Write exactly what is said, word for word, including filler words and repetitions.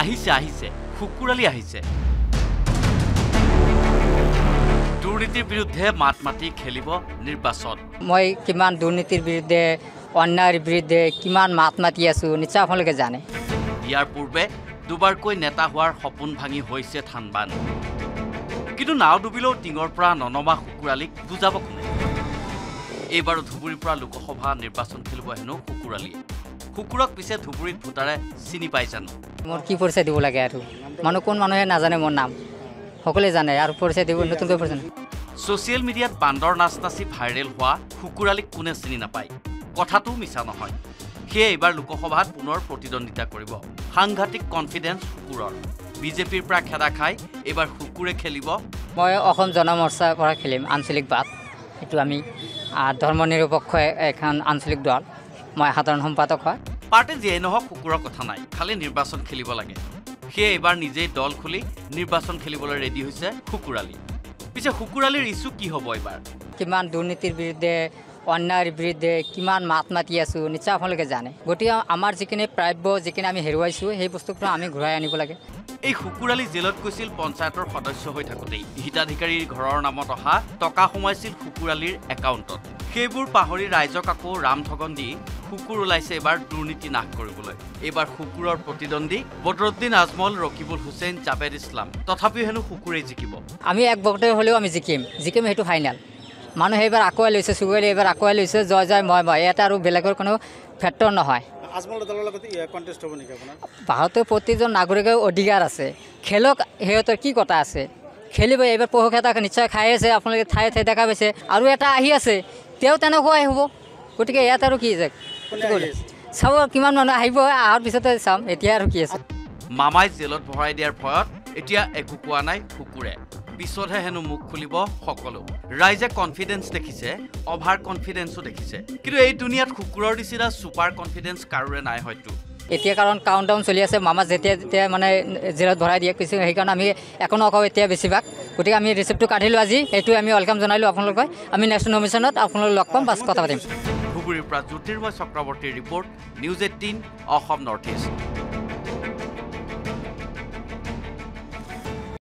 আহিছে আহিছে শুকুৰ আলী আহিছে দুৰ্নীতিৰ বিৰুদ্ধে মাত মাটি খেলিব নিৰ্বাচন মই কিমান দুৰ্নীতিৰ বিৰুদ্ধে অন্যায়ৰ বিৰুদ্ধে কিমান মাত মাটি আছো নিচা আপোনালোকে জানে ইয়াৰ পূৰ্বে দুবাৰকৈ নেতা হোৱাৰ সপোন ভাঙি হৈছে থানবান কিন্তু নাও ডুবিলেও টিঙৰ পৰা ননমা শুকুৰ আলীক বুজাব কোনে এইবাৰ ধুবুৰীৰ পৰা লোকসভা নিৰ্বাচন খেলিব হেনো শুকুৰ আলী কুকুৰক পিছে ধুবুৰীত ভোটাৰে চিনি পাই জানো মোৰ কি পৰিচয় দিব লাগে আৰু মানুহ কোন মানুহে নাজানে মোৰ নাম সকলে জানে আৰু পৰিচয় দিব নতুন কৈ পৰিচয় সোশ্যাল মিডিয়াত বান্দৰ নাচনাচি ভাইৰেল হোৱা শুকুৰ আলীক কোনে চিনি নাপায় কথাটো মিছা নহয় কে এবাৰ লোকসভাত পুনৰ প্ৰতিদ্বন্দ্বিতা কৰিব সাংঘাতিক কনফিডেন্স শুকুৰৰ বিজেপিৰ পৰা খেদা খাই এবাৰ শুকুৰে খেলিব মই অসম জনমৰ্চা পৰা খেলিম আঞ্চলিক বাদ এটো আমি ধৰ্মনিৰপেক্ষ এখন আঞ্চলিক দল মই সাধাৰণ সম্পাদক হয় পাৰ্টি যেই নহওক শুকুৰৰ কথা নাই খালি নিৰ্বাচন খেলিব লাগে হে এবাৰ নিজে দল খুলি নিৰ্বাচন খেলিবলৈ ৰেডি হৈছে শুকুৰ আলী পিছে শুকুৰ আলীৰ ইস্যু কি হ'ব এবাৰ কিমান দুৰ্নীতিৰ বিৰুদ্ধে অন্যায়ৰ বিৰুদ্ধে কিমান মাত মাতি আছো নিশ্চয় আপোনালোকে জানে গতিকে আমাৰ যিখিনি প্ৰাপ্য যিখিনি আমি হেৰুৱাইছো সেই বস্তুটো আমি ঘূৰাই আনিব লাগে এই শুকুৰ আলী জেলত গৈছিল পঞ্চায়তৰ সদস্য হৈ থাকোঁতেই হিতাধিকাৰীৰ ঘৰৰ নামত অহা টকা সোমাইছিল শুকুৰ আলীৰ একাউণ্টত সেইবোৰ পাহৰি ৰাইজক আকৌ ৰাম ঠগন দি শুকুৰ ওলাইছে এবাৰ দুৰ্নীতি নাশ কৰিবলৈ এবাৰ শুকুৰৰ প্ৰতিদ্বন্দ্বী বদৰুদ্দিন আজমল ৰকিবুল হুছেইন জাবেদ ইছলাম তথাপিও হেনো শুকুৰেই জিকিব আমি এক বক্তব্য হ'লেও আমি জিকিম জিকিম সেইটো ফাইনেল মানুহ এইবাৰ আকুৱাই লৈছে শুকুৰ আলী এইবাৰ আকুৱাই লৈছে জয় জয় মই মই এটা আৰু বেলেগৰ কোনো ফেক্টৰ নহয় আজমলৰ দলৰ লগত কণ্টেষ্ট হ'ব নেকি আপোনাৰ ভাৰতৰ প্ৰতিজন নাগৰিকৰ অধিকাৰ আছে খেলক হেতৰ কি কথা আছে খেলিব এইবাৰ পহক এটা নিশ্চয় খাই আছে আপোনালোকে ঠাই ঠাই দেখা পাইছে আৰু এটা আহি আছে তেওঁ তেনেকুৱাই হ'ব গতিকে ইয়াত আৰু কি যাক চাব কিমান মানুহ আহিব অহাৰ পিছতে চাম এতিয়া আৰু কি আছে মামাই জেলত ভৰাই দিয়াৰ ভয়ত এতিয়া একো কোৱা নাই শুকুৰে পিছতহে হেনো মুখ খুলিব সকলো ৰাইজে কনফিডেন্স দেখিছে অভাৰ কনফিডেন্সও দেখিছে কিন্তু এই দুনিয়াত শুকুৰৰ নিচিনা ছুপাৰ কনফিডেন্স কাৰোৰে নাই হয়তো এতিয়া কাৰণ কাউণ্টডাউন চলি আছে মামা যেতিয়া যেতিয়া মানে জেলত ভৰাই দিয়ে কিছু সেইকাৰণে আমি একো নকওঁ এতিয়া বেছিভাগ গতিকে আমি ৰিচিপ্টটো কাটিলোঁ আজি এইটো আমি ৱেলকাম জনালোঁ আপোনালোকক আমি নেশ্যনেল নমিনেশ্যনত আপোনালোক লগ পাম পাঁচ কথা পাতিম ধুবুৰীৰ পৰা জ্যোতিৰ্ময় চক্ৰৱৰ্তীৰ report news eighteen Assam north east.